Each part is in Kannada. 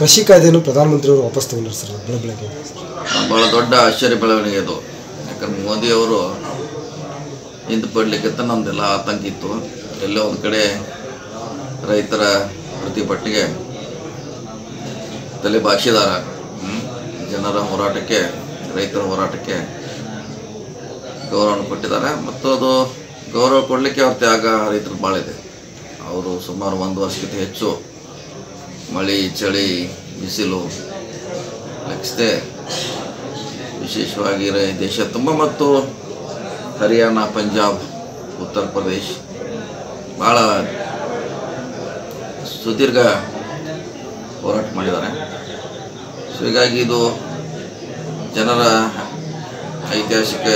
ಕೃಷಿ ಕಾಯ್ದೆಯನ್ನು ಪ್ರಧಾನಮಂತ್ರಿಯವರು ವಾಪಸ್ ತಗೊಂಡರು ಸರ್. ಬೆಳಗ್ಗೆ ಬಹಳ ದೊಡ್ಡ ಆಶ್ಚರ್ಯ ಬೆಳವಣಿಗೆ ಅದು. ಯಾಕಂದ್ರೆ ಮೋದಿಯವರು ನಿಂತು ಪಡಲಿಕ್ಕೆ ನಮ್ದೆಲ್ಲ ಆತಂಕ ಇತ್ತು. ಎಲ್ಲೋ ಒಂದು ಕಡೆ ರೈತರ ಪ್ರತಿಭಟನೆಗೆ ತಲೆ ಬಾಚಿದಾರ, ಜನರ ಹೋರಾಟಕ್ಕೆ ರೈತರ ಹೋರಾಟಕ್ಕೆ ಗೌರವವನ್ನು ಕೊಟ್ಟಿದ್ದಾರೆ. ಮತ್ತು ಅದು ಗೌರವ ಕೊಡಲಿಕ್ಕೆ ಅವ್ರ ತ್ಯಾಗ ರೈತರು ಭಾಳ ಇದೆ. ಅವರು ಸುಮಾರು ಒಂದು ವರ್ಷಕ್ಕಿಂತ ಹೆಚ್ಚು ಮಳೆ ಚಳಿ ಬಿಸಿಲು ಲೆಕ್ಕಿಸದೆ ವಿಶೇಷವಾಗಿ ದೇಶ ತುಂಬ ಮತ್ತು ಹರಿಯಾಣ ಪಂಜಾಬ್ ಉತ್ತರ ಪ್ರದೇಶ್ ಭಾಳ ಸುದೀರ್ಘ ಹೋರಾಟ ಮಾಡಿದ್ದಾರೆ. ಸೊ ಹೀಗಾಗಿ ಇದು ಜನರ ಐತಿಹಾಸಿಕ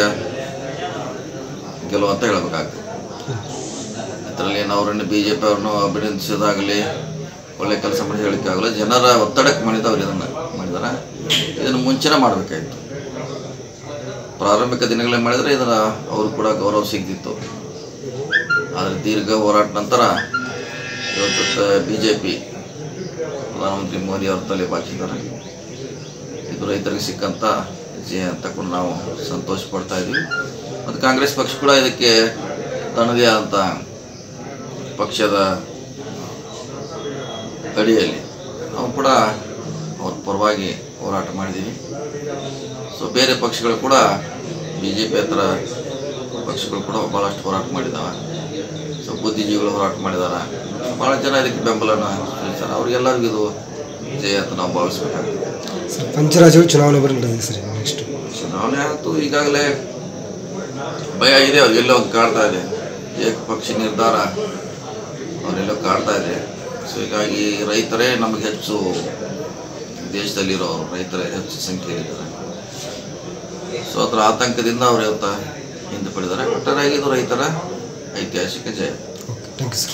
ಗೆಲುವು ಅಂತ ಹೇಳಬೇಕಾಗ್ತದೆ. ಅದರಲ್ಲಿ ಅವರನ್ನು ಬಿ ಜೆ ಪಿ ಅವ್ರನ್ನು ಅಭಿನಂದಿಸೋದಾಗಲಿ ಒಳ್ಳೆ ಕೆಲಸ ಮಾಡಿ ಹೇಳೋಕ್ಕಾಗಲ್ಲ. ಜನರ ಒತ್ತಡಕ್ಕೆ ಮಾಡಿದವ್ರು ಇದನ್ನು ಮಾಡಿದ್ದಾರೆ. ಇದನ್ನು ಮುಂಚೆನೇ ಮಾಡಬೇಕಾಯಿತು. ಪ್ರಾರಂಭಿಕ ದಿನಗಳೇ ಮಾಡಿದರೆ ಇದರ ಅವರು ಕೂಡ ಗೌರವ ಸಿಗ್ತಿತ್ತು. ಆದರೆ ದೀರ್ಘ ಹೋರಾಟ ನಂತರ ಇವತ್ತು ಬಿ ಜೆ ಪಿ ಪ್ರಧಾನಮಂತ್ರಿ ಮೋದಿ ಅವ್ರ ತಲೆ ಬಾಚಿದ್ದಾರೆ. ಇದು ರೈತರಿಗೆ ಸಿಕ್ಕಂಥ ಜಯ ಅಂತ ಕೂಡ ನಾವು ಸಂತೋಷ ಪಡ್ತಾ ಇದ್ದೀವಿ. ಮತ್ತು ಕಾಂಗ್ರೆಸ್ ಪಕ್ಷ ಕೂಡ ಇದಕ್ಕೆ ತನ್ನದೇ ಆದಂಥ ಪಕ್ಷದ ಅಡಿಯಲ್ಲಿ ನಾವು ಕೂಡ ಅವ್ರ ಪರವಾಗಿ ಹೋರಾಟ ಮಾಡಿದ್ದೀವಿ. ಸೊ ಬೇರೆ ಪಕ್ಷಗಳು ಕೂಡ ಬಿ ಜೆ ಪಿ ಹತ್ರ ಪಕ್ಷಗಳು ಕೂಡ ಭಾಳಷ್ಟು ಹೋರಾಟ ಮಾಡಿದ್ದಾವೆ. ಸೊ ಬುದ್ಧಿಜೀವಿಗಳು ಹೋರಾಟ ಮಾಡಿದ್ದಾರೆ. ಭಾಳ ಜನ ಇದಕ್ಕೆ ಬೆಂಬಲನ ಸಲ್ಲಿಸ್ತಾರೆ. ಅವ್ರಿಗೆಲ್ಲರಿಗೂ ಇದು ಜಯ ಅಂತ ನಾವು ಭಾವಿಸ್ಬೇಕಾಗ್ತದೆ. ಪಂಚರಾಜ್ಯಗಳು ಚುನಾವಣೆ ಬರಲಿದೆ ಸರ್. ನೆಕ್ಸ್ಟ್ ಚುನಾವಣೆ ಆಯಿತು, ಈಗಾಗಲೇ ಭಯ ಇದೆ. ಅವ್ರಿಗೆಲ್ಲೋ ಕಾಡ್ತಾ ಇದೆ. ಏಕಪಕ್ಷ ನಿರ್ಧಾರ ಅವರೆಲ್ಲೋ ಕಾಡ್ತಾ ಇದೆ. ಸೊ ಹೀಗಾಗಿ ರೈತರೇ ನಮಗೆ ಹೆಚ್ಚು ದೇಶದಲ್ಲಿರೋರು, ರೈತರೇ ಹೆಚ್ಚು ಸಂಖ್ಯೆಯಲ್ಲಿದ್ದಾರೆ. ಸೊ ಅದರ ಆತಂಕದಿಂದ ಅವರು ಇವತ್ತು ಹಿಂದೆ ಪಡೆದಿದ್ದಾರೆ. ಒಟ್ಟಾರೆಯಾಗಿ ಇದು ರೈತರ ಐತಿಹಾಸಿಕ ಜಯ. Thank you sir.